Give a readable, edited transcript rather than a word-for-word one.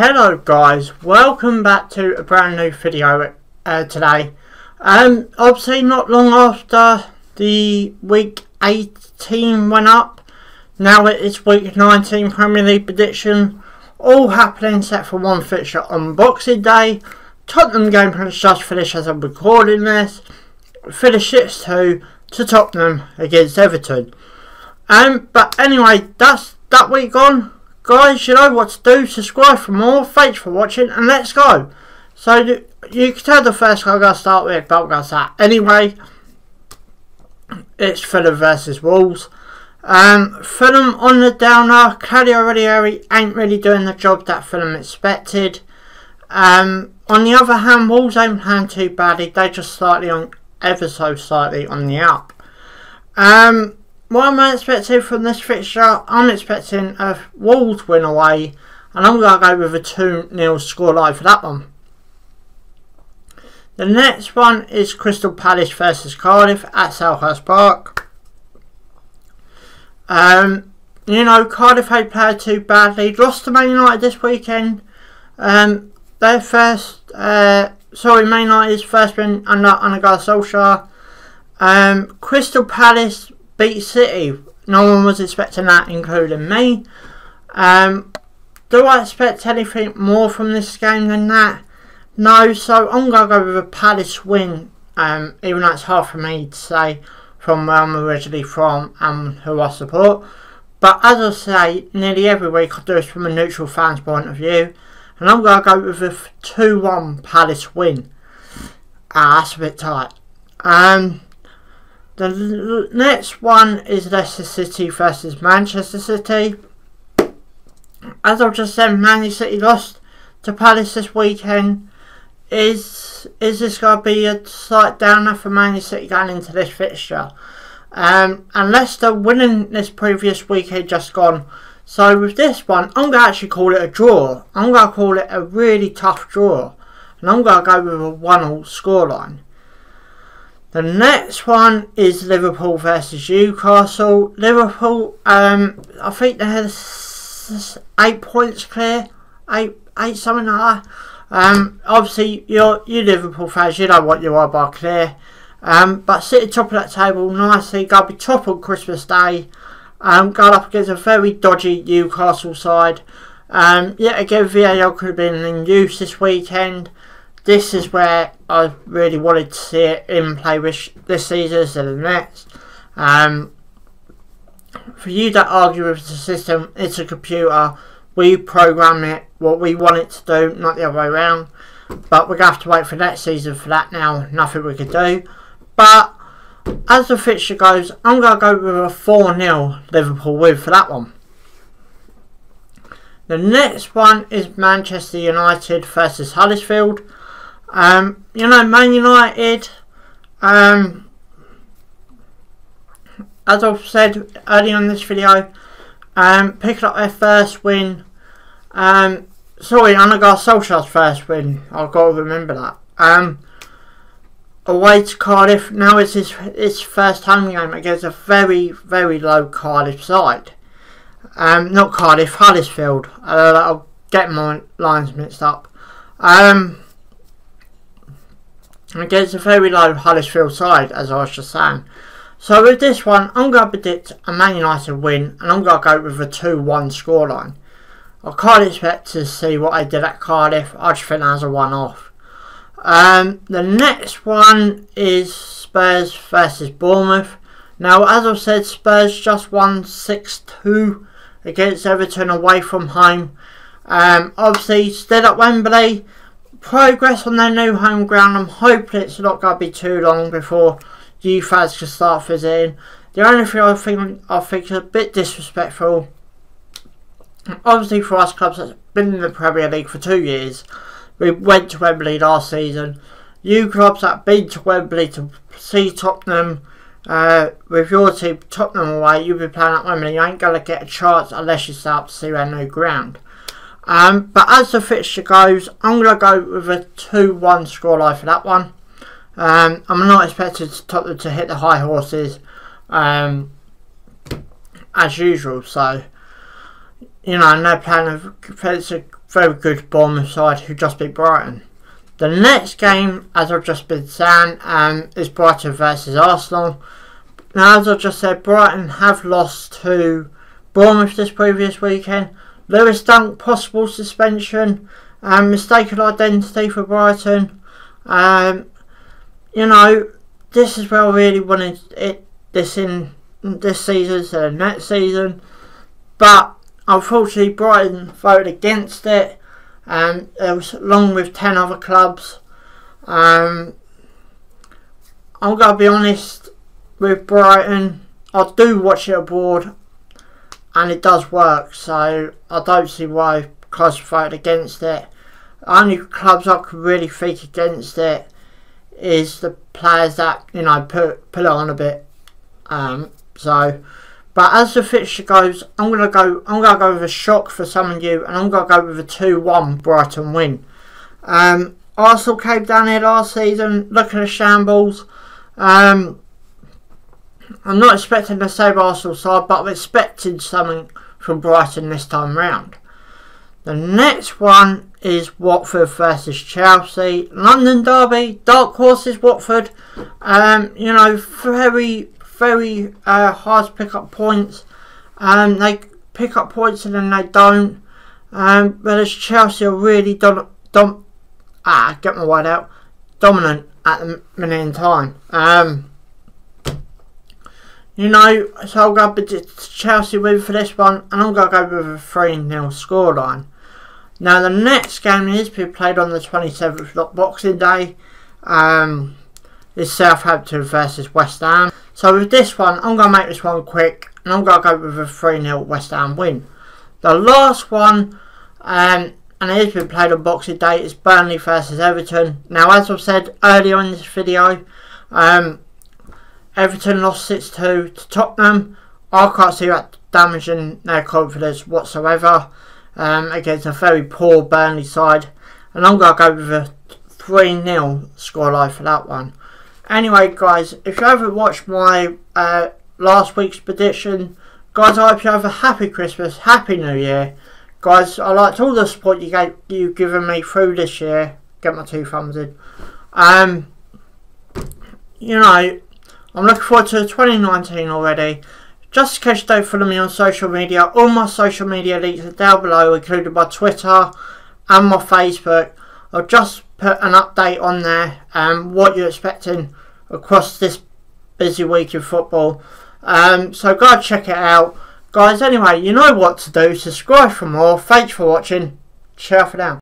Hello guys, welcome back to a brand new video today. Obviously not long after the week 18 went up, now it is week 19 Premier League prediction, all happening except for one fixture on Boxing Day. Tottenham game has just finished as I'm recording this, finished 6-2 to Tottenham against Everton. But anyway, that's that week gone. Guys, you know what to do, subscribe for more, thanks for watching, and let's go. So, you can tell the first guy I'm going to start with, but I'm going to start anyway. It's Fulham versus Wolves. Fulham on the downer, Claudio Ranieri ain't really doing the job that Fulham expected. On the other hand, Wolves ain't playing too badly, they just slightly on, ever so slightly on the up. What am I expecting from this fixture? I'm expecting a Wolves win away, and I'm going to go with a 2-0 scoreline for that one. The next one is Crystal Palace versus Cardiff at Selhurst Park. You know, Cardiff ain't played too badly. Lost to Man United this weekend. Man United's first win under Ole Gunnar Solskjaer. Crystal Palace beat City. No one was expecting that, including me. Do I expect anything more from this game than that? No, so I'm going to go with a Palace win, even though it's hard for me to say from where I'm originally from and who I support. But as I say, nearly every week I do this from a neutral fan's point of view. And I'm going to go with a 2-1 Palace win. That's a bit tight. The next one is Leicester City versus Manchester City. As I've just said, Man City lost to Palace this weekend. Is this going to be a slight downer for Man City going into this fixture? And Leicester winning this previous weekend just gone. So with this one, I'm going to actually call it a draw. I'm going to call it a really tough draw. And I'm going to go with a 1-1 scoreline. The next one is Liverpool versus Newcastle. Liverpool, I think they had 8 points clear, eight something like that. Obviously, you Liverpool fans, you know what you are by clear. But City top of that table nicely, going to be top on Christmas Day. Going up against a very dodgy Newcastle side. Yet again, VAR could have been in use this weekend. This is where I really wanted to see it in play with this season instead of the next. For you that argue with the system, it's a computer. We program it, what we want it to do, not the other way around. But we're going to have to wait for next season for that now. Nothing we can do. But as the fixture goes, I'm going to go with a 4-0 Liverpool win for that one. The next one is Manchester United versus Huddersfield. You know, Man United, as I've said earlier in this video, picking up their first win. Sorry, Ole Gunnar Solskjaer's first win. I've got to remember that. Away to Cardiff. Now it's his first home game against a very, very low Cardiff side. Not Cardiff, Huddersfield. I'll get my lines mixed up. Against a very low Huddersfield side, as I was just saying. So with this one, I'm going to predict a Man United win, and I'm going to go with a 2-1 scoreline. I can't expect to see what I did at Cardiff. I just think that was a one-off. The next one is Spurs versus Bournemouth. Now, as I've said, Spurs just won 6-2 against Everton away from home. Obviously, still at Wembley. Progress on their new home ground. I'm hoping it's not going to be too long before you fans can start visiting. The only thing I think is a bit disrespectful, obviously, for us clubs that's been in the Premier League for 2 years. We went to Wembley last season. You clubs that have been to Wembley to see Tottenham, with your team Tottenham away, you'll be playing at Wembley. You ain't going to get a chance unless you start to see their new ground. But as the fixture goes, I'm going to go with a 2-1 scoreline for that one. I'm not expected Tottenham to hit the high horses as usual. So, you know, no plan of very good Bournemouth side who just beat Brighton. The next game, as I've just been saying, is Brighton versus Arsenal. Now, as I just said, Brighton have lost to Bournemouth this previous weekend. Lewis Dunk, possible suspension, mistaken identity for Brighton. You know, this is where I really wanted it this season to next season. But unfortunately, Brighton voted against it. And it was along with 10 other clubs. I'm going to be honest with Brighton. I do watch it abroad and it does work, so I don't see why clubs voted against it. The only clubs I could really think against it is the players that, you know, put it on a bit. But as the fixture goes, I'm gonna go with a shock for some of you, and I'm gonna go with a 2-1 Brighton win. Arsenal came down here last season, looking at shambles. I'm not expecting the same Arsenal side, but I'm expecting something from Brighton this time round. The next one is Watford versus Chelsea. London derby, dark horses Watford. You know, very hard to pick up points. They pick up points and then they don't. Whereas Chelsea are really dominant at the minute in time. You know, so I'm going to predict Chelsea win for this one, and I'm going to go with a 3-0 scoreline. Now, the next game is being played on the 27th, Boxing Day, is Southampton versus West Ham. So with this one, I'm going to make this one quick, and I'm going to go with a 3-0 West Ham win. The last one, and it has been played on Boxing Day, is Burnley versus Everton. Now, as I've said earlier in this video, Everton lost 6-2 to Tottenham. I can't see that damaging their confidence whatsoever against a very poor Burnley side. And I'm going to go with a 3-0 scoreline for that one. Anyway, guys, if you haven't watched my last week's prediction, guys, I hope you have a happy Christmas, happy New Year. Guys, I liked all the support you've given me through this year. Get my 2 thumbs in. You know, I'm looking forward to 2019 already. Just in case you don't follow me on social media, all my social media links are down below, including my Twitter and my Facebook. I've just put an update on there and what you're expecting across this busy week in football. So go and check it out. Guys, anyway, you know what to do. Subscribe for more. Thanks for watching. Ciao for now.